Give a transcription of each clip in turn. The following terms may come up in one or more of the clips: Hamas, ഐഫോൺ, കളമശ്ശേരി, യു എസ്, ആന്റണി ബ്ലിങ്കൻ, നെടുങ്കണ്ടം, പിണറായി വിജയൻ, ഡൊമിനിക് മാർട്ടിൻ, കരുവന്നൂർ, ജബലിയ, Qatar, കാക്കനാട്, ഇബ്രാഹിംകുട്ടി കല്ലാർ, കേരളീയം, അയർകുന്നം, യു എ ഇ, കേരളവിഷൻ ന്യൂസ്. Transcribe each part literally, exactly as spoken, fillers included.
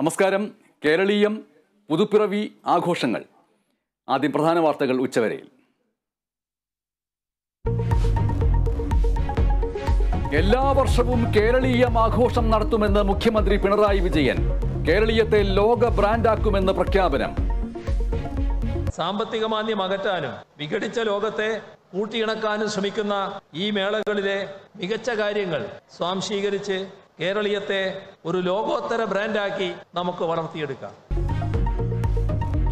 നമസ്കാരം. കേരളീയം പുതുപ്പിറവി ആഘോഷങ്ങൾ. ആദ്യം പ്രധാന വാർത്തകൾ ഉച്ചവരെയിൽ. എല്ലാ വർഷവും കേരളീയം ആഘോഷം നടത്തുമെന്ന് മുഖ്യമന്ത്രി പിണറായി വിജയൻ. കേരളീയത്തെ ലോക ബ്രാൻഡാക്കുമെന്ന് പ്രഖ്യാപനം. സാമ്പത്തിക മാന്ദ്യം അകറ്റാനും വിഘടിച്ച ലോകത്തെ കൂട്ടിയിണക്കാനും ശ്രമിക്കുന്ന ഈ മേളകളിലെ മികച്ച കാര്യങ്ങൾ സ്വാംശീകരിച്ച് കേരളീയത്തെ ഒരു ലോകോത്തര ബ്രാൻഡാക്കി നമുക്ക് വളർത്തിയെടുക്കാം.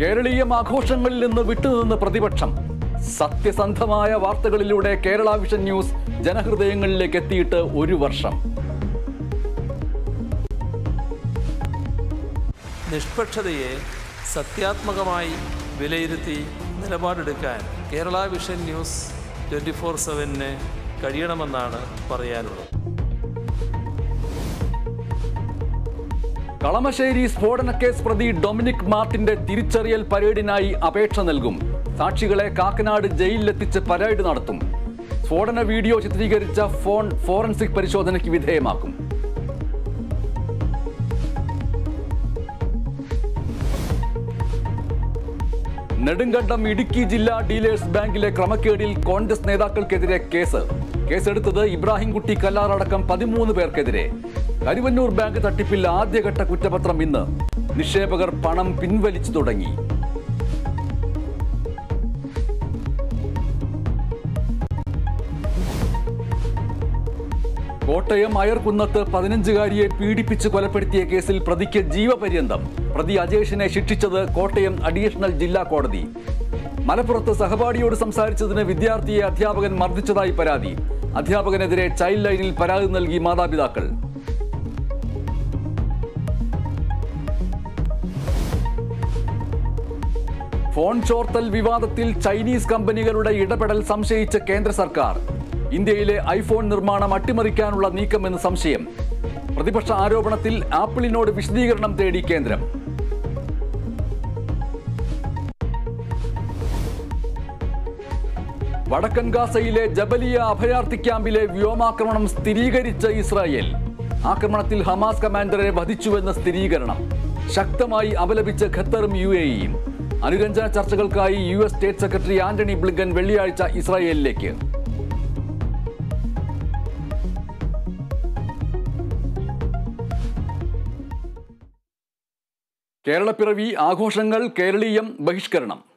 കേരളീയം ആഘോഷങ്ങളിൽ നിന്ന് വിട്ടുനിന്ന് പ്രതിപക്ഷം. സത്യസന്ധമായ വാർത്തകളിലൂടെ കേരളവിഷൻ ന്യൂസ് ജനഹൃദയങ്ങളിലേക്ക് എത്തിയിട്ട് ഒരു വർഷം. നിഷ്പക്ഷതയെ സത്യാത്മകമായി വിലയിരുത്തി നിലപാടെടുക്കാൻ കേരളവിഷൻ ന്യൂസ് ട്വന്റി ഫോർ സെവനിന് കഴിയണമെന്നാണ് പറയാനുള്ളത്. കളമശ്ശേരി സ്ഫോടനക്കേസ് പ്രതി ഡൊമിനിക് മാർട്ടിന്റെ തിരിച്ചറിയൽ പരേഡിനായി അപേക്ഷ നൽകും. സാക്ഷികളെ കാക്കനാട് ജയിലിലെത്തിച്ച് പരേഡ് നടത്തും. സ്ഫോടന വീഡിയോ ചിത്രീകരിച്ച ഫോൺ ഫോറൻസിക് പരിശോധനയ്ക്ക് വിധേയമാക്കും. നെടുങ്കണ്ടം ഇടുക്കി ജില്ലാ ഡീലേഴ്സ് ബാങ്കിലെ ക്രമക്കേടിൽ കോൺഗ്രസ് നേതാക്കൾക്കെതിരെ കേസ്. കേസെടുത്തത് ഇബ്രാഹിംകുട്ടി കല്ലാറടക്കം പതിമൂന്ന് പേർക്കെതിരെ. കരുവന്നൂർ ബാങ്ക് തട്ടിപ്പിൽ ആദ്യഘട്ട കുറ്റപത്രം ഇന്ന്. നിക്ഷേപകർ പണം പിൻവലിച്ചു തുടങ്ങി. കോട്ടയം അയർകുന്നത്ത് പതിനഞ്ചുകാരിയെ പീഡിപ്പിച്ച് കൊലപ്പെടുത്തിയ കേസിൽ പ്രതിക്ക് ജീവപര്യന്തം. പ്രതി അജേഷിനെ ശിക്ഷിച്ചത് കോട്ടയം അഡീഷണൽ ജില്ലാ കോടതി. മലപ്പുറത്ത് സഹപാഠിയോട് സംസാരിച്ചതിന് വിദ്യാർത്ഥിയെ അധ്യാപകൻ മർദ്ദിച്ചതായി പരാതി. അധ്യാപകനെതിരെ ചൈൽഡ് ലൈനിൽ പരാതി നൽകി മാതാപിതാക്കൾ. ഫോൺ ചോർത്തൽ വിവാദത്തിൽ ചൈനീസ് കമ്പനികളുടെ ഇടപെടൽ സംശയിച്ച കേന്ദ്ര സർക്കാർ. ഇന്ത്യയിലെ ഐഫോൺ നിർമ്മാണം അട്ടിമറിക്കാനുള്ള നീക്കമെന്ന് സംശയം. പ്രതിപക്ഷ ആരോപണത്തിൽ ആപ്പിളിനോട് വിശദീകരണം തേടി കേന്ദ്രം. വടക്കൻ ഗാസയിലെ ജബലിയ അഭയാർത്ഥി ക്യാമ്പിലെ വ്യോമാക്രമണം സ്ഥിരീകരിച്ച ഇസ്രായേൽ. ആക്രമണത്തിൽ ഹമാസ് കമാൻഡറെ വധിച്ചുവെന്ന സ്ഥിരീകരണം. ശക്തമായി അപലപിച്ച ഖത്തറും യു എ ഇയും. അനുരഞ്ജന ചർച്ചകൾക്കായി യു എസ് state secretary ആന്റണി ബ്ലിങ്കൻ വെള്ളിയാഴ്ച ഇസ്രായേലിലേക്ക്. കേരളപ്പിറവി ആഘോഷങ്ങൾ, കേരളീയം ബഹിഷ്കരണം.